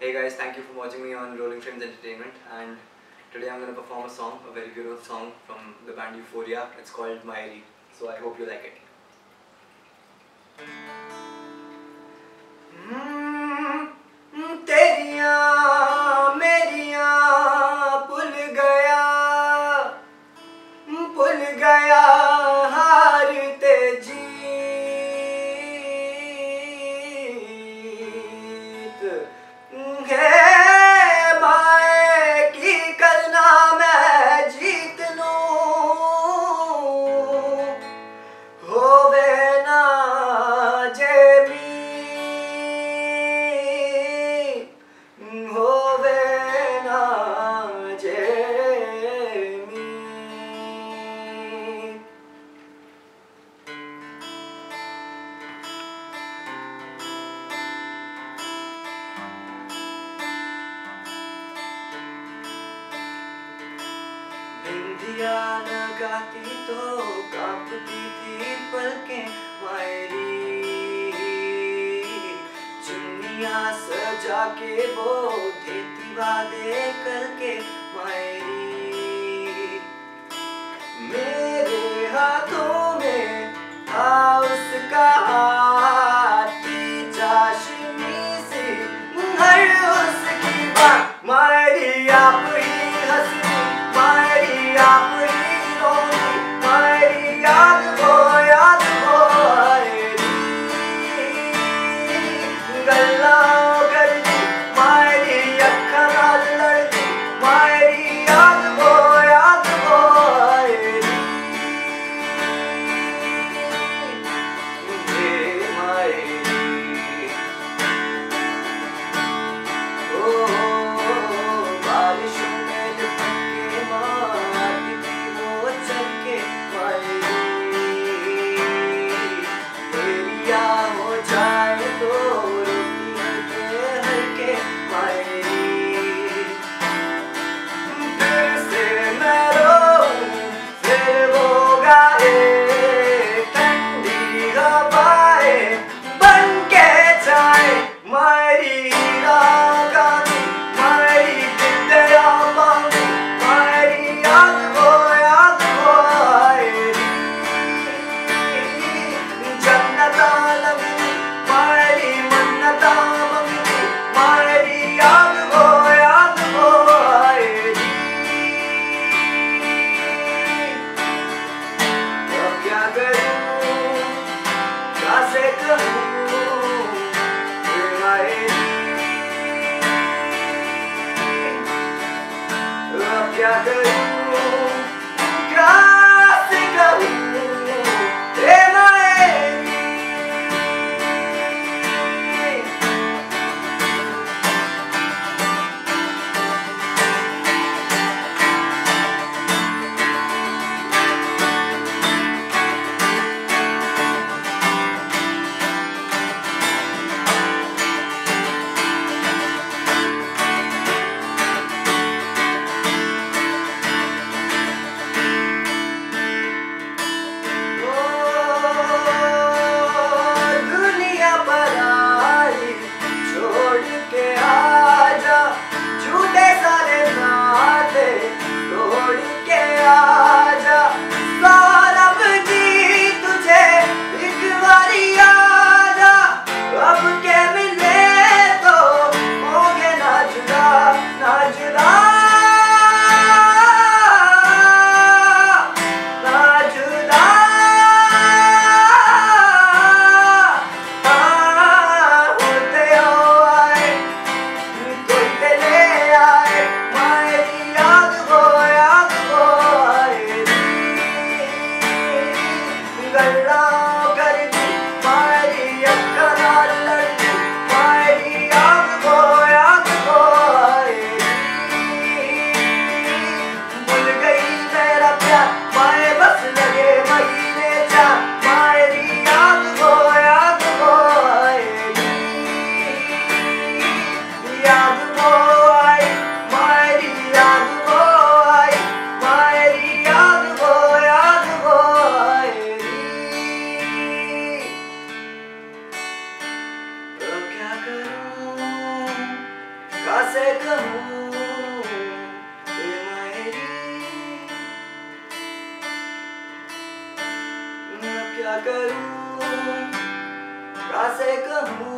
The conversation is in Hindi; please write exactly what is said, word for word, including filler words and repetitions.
Hey guys, thank you for watching me on Rolling Frames Entertainment, and today I'm going to perform a song, a very beautiful song from the band Euphoria. It's called Mai Ree. So I hope you like it. बिंदिया न गाती तो कांपती थी पलकें माय री, चुन्नियां सजा के वो देती वादे करके माय री। मेरे हाथों में था उसका हाथ, चाशनी से हर उसकी बात। माय री आप ही हंसती, माय री आप ही रोती, माय री याद हो याद हो आए री। गल्ला गल्ली माय री अखा नाल लड़ती, माय री याद हो याद हो आए री। माय री ओ बारिश क्या करूं कैसे करूं तेरा आसे कहूँ।